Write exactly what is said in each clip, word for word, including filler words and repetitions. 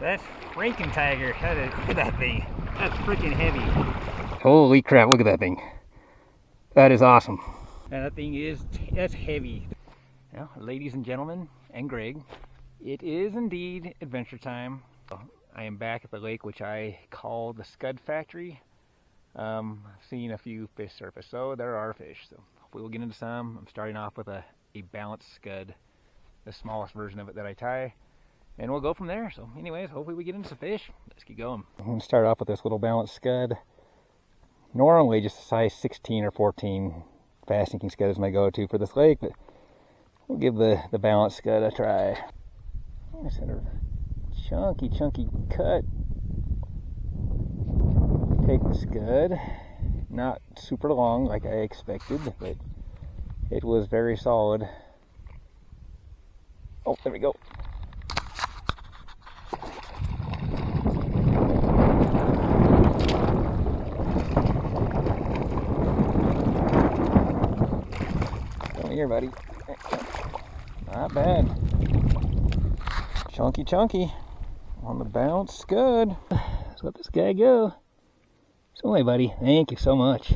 That's freaking tiger. That is, look at that thing. That's freaking heavy. Holy crap, look at that thing. That is awesome. And that thing is, that's heavy. Well, ladies and gentlemen, and Greg, it is indeed adventure time. I am back at the lake, which I call the Scud Factory. Um, I've seen a few fish surface, so there are fish. So hopefully we'll get into some. I'm starting off with a, a balanced scud, the smallest version of it that I tie, and we'll go from there. So anyways, hopefully we get into some fish. Let's keep going. I'm going to start off with this little balanced scud. Normally just a size sixteen or fourteen fast sinking scud is my go-to for this lake, but we'll give the, the balanced scud a try. Nice little chunky, chunky cut. Take the scud, not super long like I expected, but it was very solid. Oh, there we go. Come here, buddy. Not bad. Chunky, chunky on the bounce scud. Let's let this guy go. So anyway, buddy, thank you so much.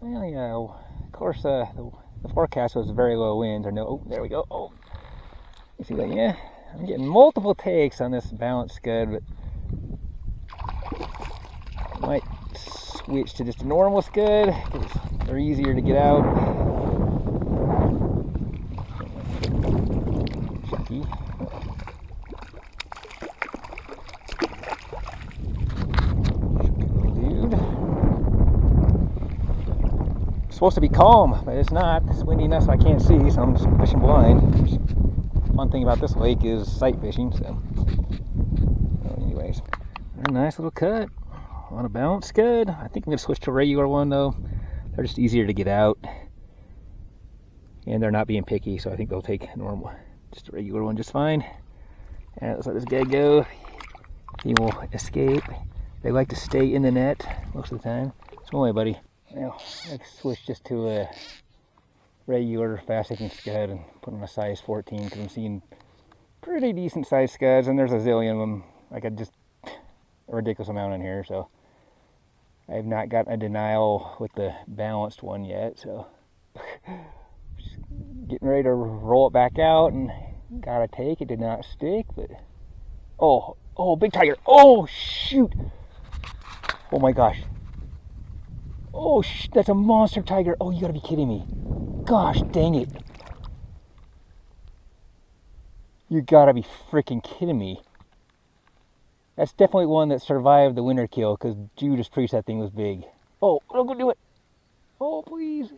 Well, you know, of course, uh, the, the forecast was very low winds. Or no, oh, there we go. Oh, you see that? Yeah, I'm getting multiple takes on this balanced scud, but I might switch to just a normal scud because they're easier to get out. Chunky. Supposed to be calm, but it's not. It's windy enough so I can't see, so I'm just fishing blind. One thing about this lake is sight fishing, so anyways, a nice little cut on a bounce scud. I think I'm gonna switch to a regular one though. They're just easier to get out and they're not being picky, so I think they'll take normal, just a regular one just fine. And let's let this guy go. He will escape. They like to stay in the net most of the time. So anyway, buddy, now let's switch just to a regular fast sinking scud and put in a size fourteen because I'm seeing pretty decent sized scuds, and there's a zillion of them. Like I just a ridiculous amount in here, so I have not gotten a denial with the balanced one yet. So just getting ready to roll it back out and got a take. It did not stick, but oh oh big tiger! Oh shoot! Oh my gosh! Oh, sh that's a monster tiger. Oh, you gotta be kidding me. Gosh dang it. You gotta be freaking kidding me. That's definitely one that survived the winter kill because Judas Priest, that thing was big. Oh, don't go do it. Oh, please.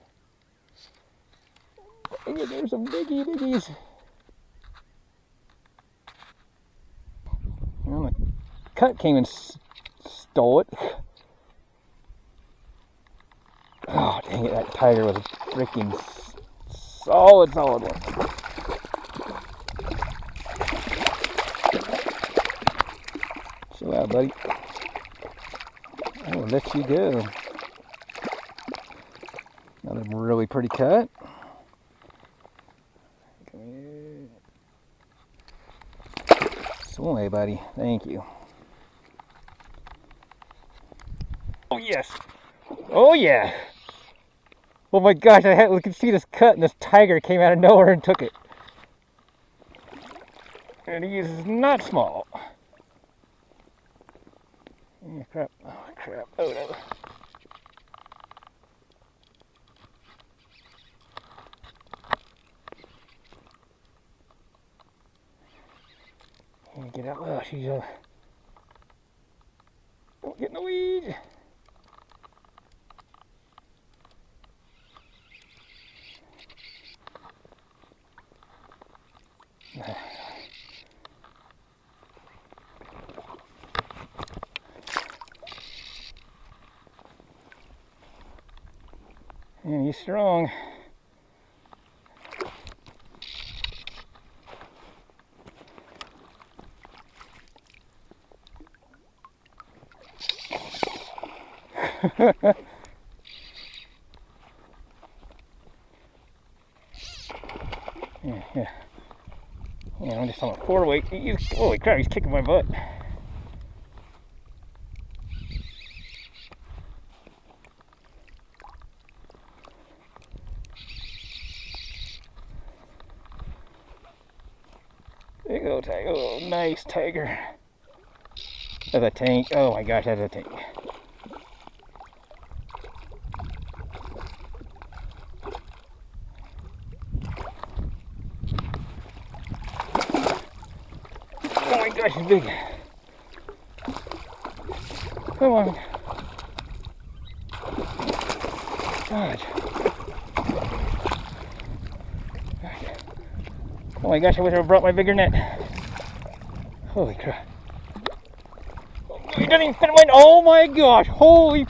Dang it, there's some biggie biggies. Oh, my cut came and s stole it. Oh, dang it, that tiger was a freaking solid, solid one. Chill out, buddy. I will let you go. Another really pretty cut. Come here. So, hey, buddy, thank you. Oh, yes. Oh, yeah. Oh my gosh, I had, we could see this cut and this tiger came out of nowhere and took it. And he is not small. Oh crap, oh crap, oh no. Can you get out? Oh, she's uh, don't get in the weeds. And he's strong. Yeah, yeah. Yeah, I'm just on a four weight. He, holy crap, he's kicking my butt. Big old tiger. Oh, nice tiger. That's a tank. Oh my gosh, that's a tank. Oh my gosh, he's big. Come on. God. Oh my gosh, I wish I brought my bigger net. Holy crap. He doesn't even fit him in. Oh my gosh. Holy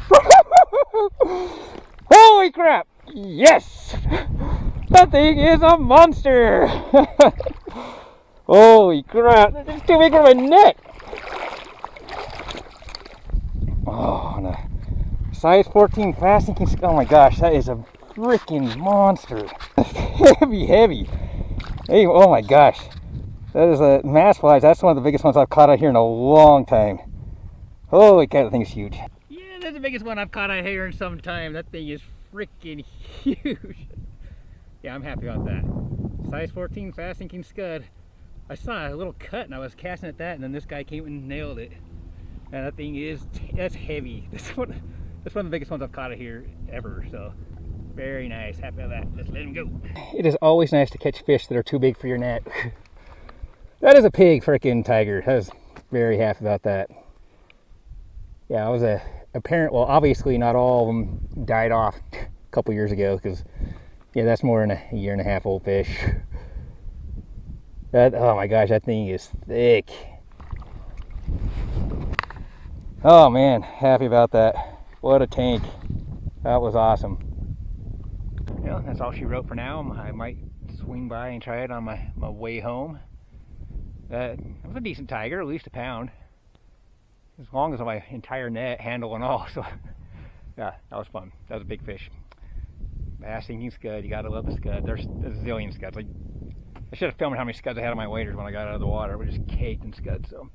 holy crap. Yes. That thing is a monster. Holy crap. It's too big of a net. Oh, and a size fourteen fast sinking. Oh my gosh. That is a freaking monster. Heavy, heavy. Hey, oh my gosh, that is a mass flies. That's one of the biggest ones I've caught out here in a long time. Holy cow, that thing is huge. Yeah, that's the biggest one I've caught out here in some time. That thing is freaking huge. Yeah, I'm happy about that. Size fourteen fast sinking scud. I saw a little cut and I was casting at that, and then this guy came and nailed it. And that thing is, that's heavy. That's one, that's one of the biggest ones I've caught out here ever, so. Very nice, happy about that. Just let him go. It is always nice to catch fish that are too big for your net. That is a big freaking tiger. I was very happy about that. Yeah, I was a apparent, well, obviously not all of them died off a couple years ago, because yeah, that's more than a year and a half old fish. That, oh my gosh, that thing is thick. Oh man, happy about that. What a tank. That was awesome. Well, that's all she wrote for now. I might swing by and try it on my, my way home. That was a decent tiger, at least a pound. As long as my entire net, handle and all. So, yeah, that was fun. That was a big fish. Bass sinking scud, you gotta love the scud. There's a zillion scuds. Like, I should have filmed how many scuds I had on my waders when I got out of the water. We're just caked in scuds. So,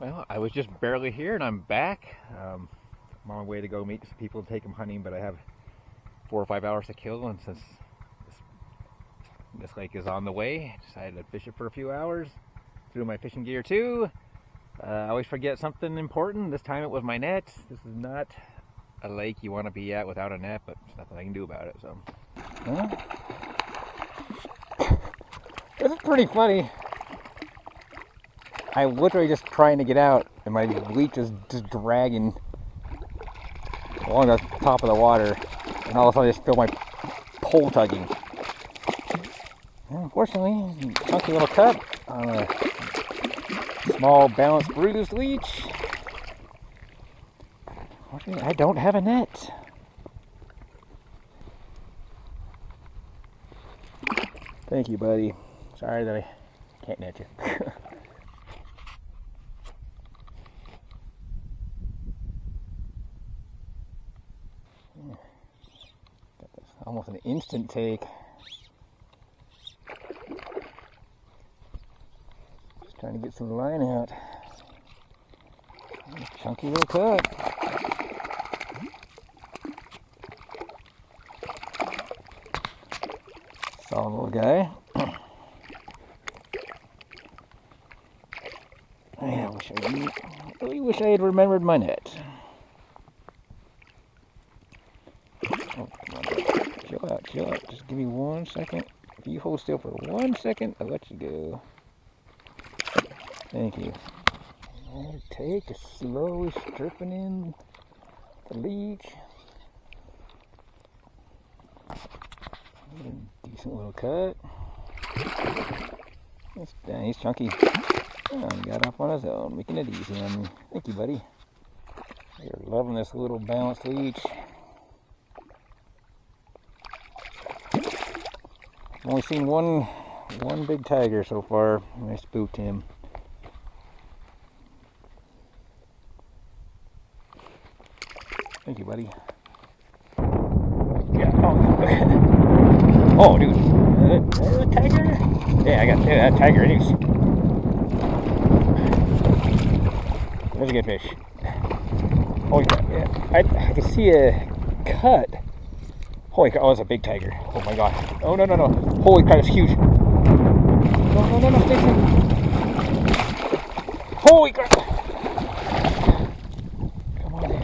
well, I was just barely here and I'm back. Um, I'm on my way to go meet some people and take them hunting, but I have four or five hours to kill, and since this, this lake is on the way, I decided to fish it for a few hours. Threw my fishing gear too. Uh, I always forget something important. This time it was my net. This is not a lake you want to be at without a net, but there's nothing I can do about it. So, huh? This is pretty funny. I'm literally just trying to get out, and my leech is just dragging along the top of the water. And all of a sudden I just feel my pole tugging. And unfortunately, chunky little cut on a small balanced bruised leech. Unfortunately, I don't have a net. Thank you, buddy. Sorry that I can't net you. Almost an instant take. Just trying to get some line out. Chunky little cut. Solid little guy. I wish I, knew, I really wish I had remembered my net. Chill out, just give me one second. If you hold still for one second, I'll let you go. Thank you. And take a slow stripping in the leech. Decent little cut. That's, dang, he's chunky. Oh, he got off on his own, making it easy on me. Thank you, buddy. You're loving this little balanced leech. I've only seen one one big tiger so far, and I spooked him. Thank you, buddy. Yeah, oh. Oh, dude. it a tiger? Yeah, I got that tiger. It is. That was a good fish. Oh yeah, yeah. I, I can see a cut. Holy cow! Oh, that's a big tiger. Oh my god. Oh no no no! Holy cow! It's huge. No no no no! Stay safe. Holy crap! Come on, man.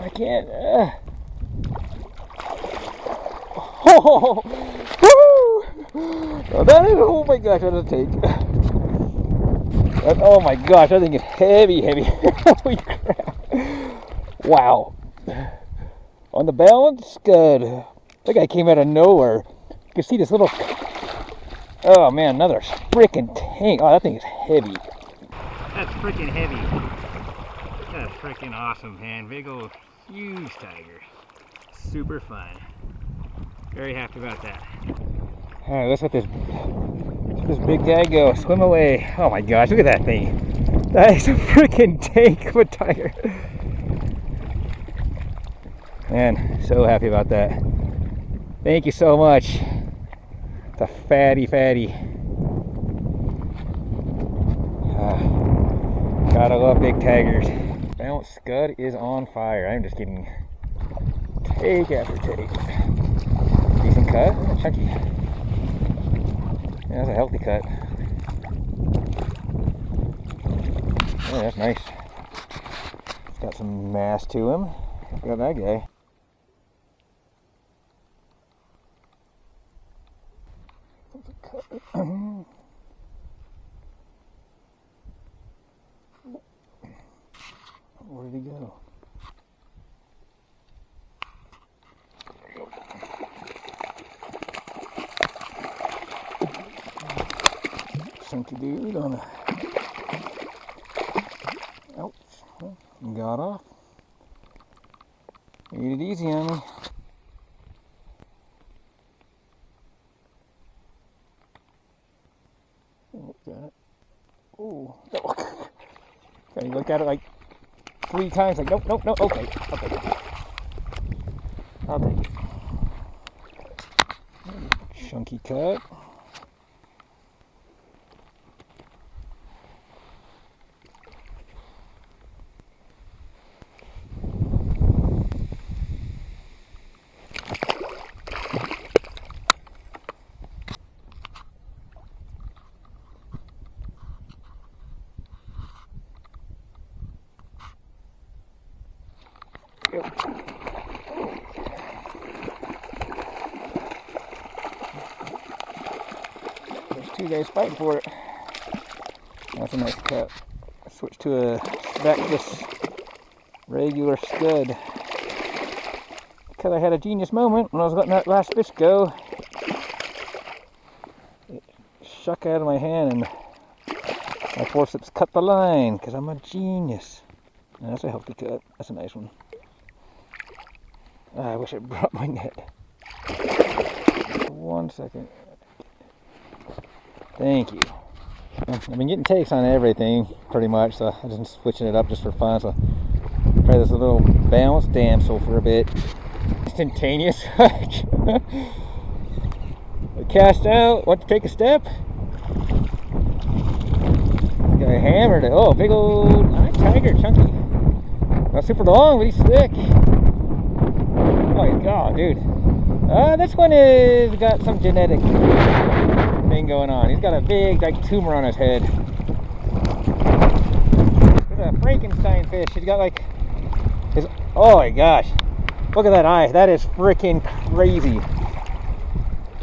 I can't. Uh. Oh, woo! Oh, that is, oh my gosh, that'll take. That, oh my gosh, that thing is heavy, heavy. Holy crap. Wow. On the balance, good. That guy came out of nowhere. You can see this little. Oh man, another freaking tank. Oh, that thing is heavy. That's freaking heavy. That's freaking awesome, man. Big old huge tiger. Super fun. Very happy about that. All right, let's let this let this big guy go. Swim away. Oh my gosh, look at that thing. That is a freaking tank of a tiger. Man, so happy about that. Thank you so much. It's a fatty, fatty. Uh, gotta love big tigers. Bounce Scud is on fire. I'm just getting take after take. Decent cut, oh, chunky. Yeah, that's a healthy cut. Oh, that's nice. Got some mass to him. Got that guy. Where did he go? Chunky dude on a, ouch, got off, made it easy on me. Oh, got it. Oh, okay, you look at it like three times, like nope, nope, nope, okay, okay, I'll take it. Chunky cut. Yep. There's two guys fighting for it. That's a nice cut. Let's switch to a back to this regular scud. Because I had a genius moment when I was letting that last fish go. It shuck out of my hand and my forceps cut the line because I'm a genius. And that's a healthy cut. That's a nice one. I wish I brought my net. One second. Thank you. I've been getting takes on everything pretty much, so I've been switching it up just for fun. So try this little bounce damsel for a bit. Instantaneous. Cast out. Want to take a step? I hammered it. Oh, big old tiger, chunky. Not super long, but he's thick. Oh my god, dude. Uh, this one is got some genetic thing going on. He's got a big, like, tumor on his head. There's a Frankenstein fish. He's got like his. Oh my gosh! Look at that eye. That is freaking crazy.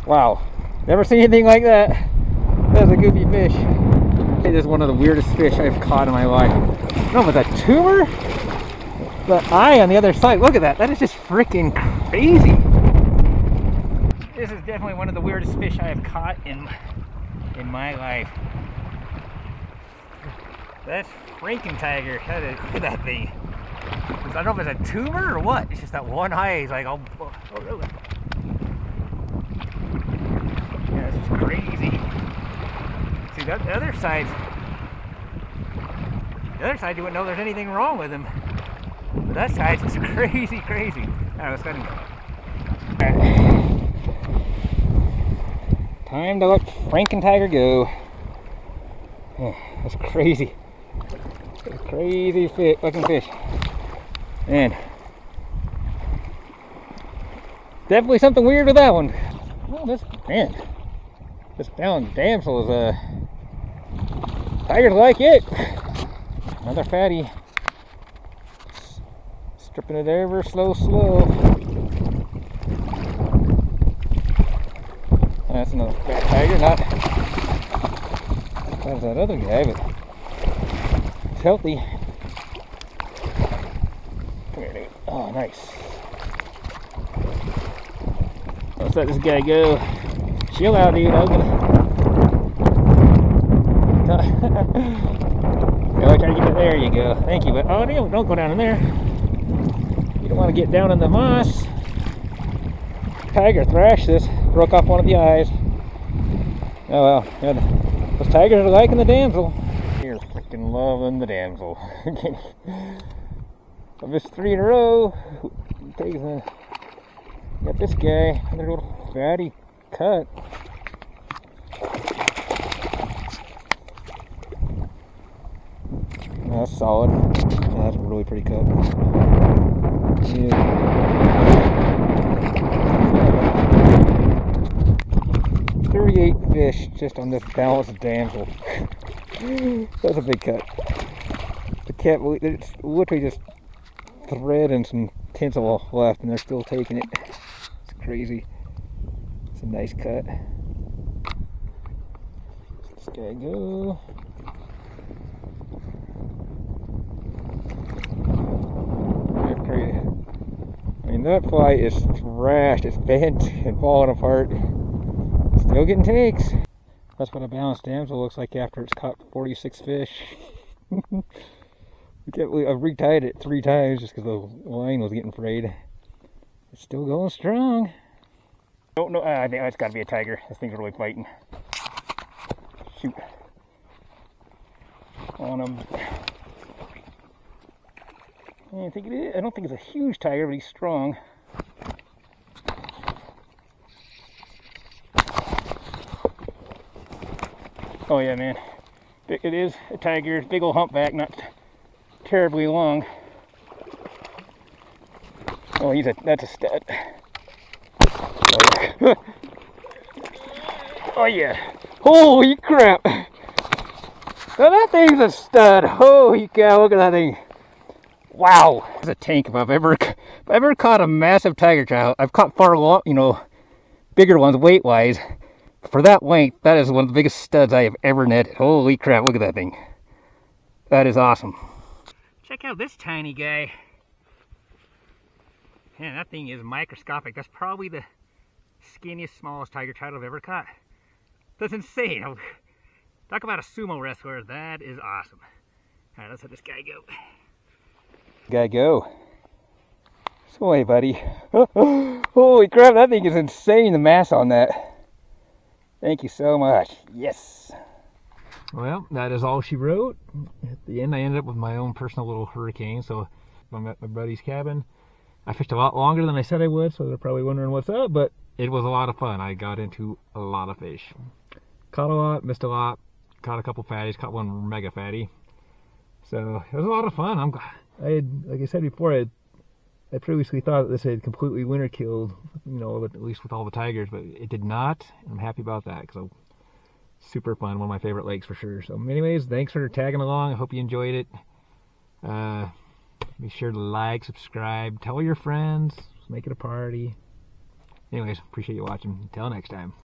Wow. Never seen anything like that. That's a goofy fish. It is one of the weirdest fish I've caught in my life. No, but that tumor. The eye on the other side, look at that, that is just freaking crazy. This is definitely one of the weirdest fish I have caught in, in my life. That's freaking tiger, that is, look at that thing. I don't know if it's a tumor or what, it's just that one eye is like, oh, oh, oh. Yeah, this is crazy. See, that, the other side, the other side you wouldn't know there's anything wrong with him. But that side's just crazy, crazy. Alright, let's go ahead and go. Time to let Frank and Tiger go. Oh, that's crazy. That's a crazy fit, looking fish. Man. Definitely something weird with that one. Well, this, man, this down damsel is a uh, Tiger's like it. Another fatty. Stripping it ever slow, slow. Well, that's another fat tiger, not as bad as that other guy, but it's healthy. Come here, dude. Oh, nice. Let's let this guy go. Chill out, dude. I'm gonna... no, I try to get it. There you go. Thank you, but oh, damn, don't go down in there. You don't want to get down in the moss. Tiger thrashed this. Broke off one of the eyes. Oh well. Yeah, the, those tigers are liking the damsel. You're freaking loving the damsel. I missed three in a row. Takes a... Got this guy, another little fatty cut. That's solid. Yeah, that's a really pretty cut. Yeah. thirty-eight fish just on this balanced damsel. That's a big cut. I can't believe it. It's literally just thread and some tinsel left, and they're still taking it. It's crazy. It's a nice cut. This guy go. I mean, that fly is thrashed. It's bent and falling apart. Still getting takes. That's what a balanced damsel looks like after it's caught forty-six fish. I can't believe I've retied it three times just because the line was getting frayed. It's still going strong. Oh no, I think it's got to be a tiger. This thing's really biting. Shoot. On him. I think it is. I don't think it's a huge tiger, but he's strong. Oh yeah, man. It is a tiger. Big old humpback, not terribly long. Oh, he's a, that's a stud. Oh yeah. Oh yeah. Holy crap. Now that thing's a stud. Holy cow, look at that thing. Wow. It's a tank. If I've ever if I've ever caught a massive tiger trout, I've caught far long, you know, bigger ones weight wise. For that length, that is one of the biggest studs I have ever netted. Holy crap, look at that thing. That is awesome. Check out this tiny guy. Man, that thing is microscopic. That's probably the skinniest, smallest tiger trout I've ever caught. That's insane. Talk about a sumo wrestler. That is awesome. All right, let's let this guy go. Guy go. So, hey, buddy. Holy crap, that thing is insane, the mass on that. Thank you so much. Yes. Well, that is all she wrote. At the end, I ended up with my own personal little hurricane. So I'm at my buddy's cabin. I fished a lot longer than I said I would, so they're probably wondering what's up, but it was a lot of fun. I got into a lot of fish. Caught a lot, missed a lot, caught a couple fatties, caught one mega fatty. So it was a lot of fun. I'm glad. I had, like I said before, I, had, I previously thought that this had completely winter killed, you know, at least with all the tigers, but it did not. I'm happy about that because I... super fun, one of my favorite lakes for sure. So anyways, thanks for tagging along. I hope you enjoyed it. Uh, be sure to like, subscribe, tell your friends, make it a party. Anyways, appreciate you watching. Until next time.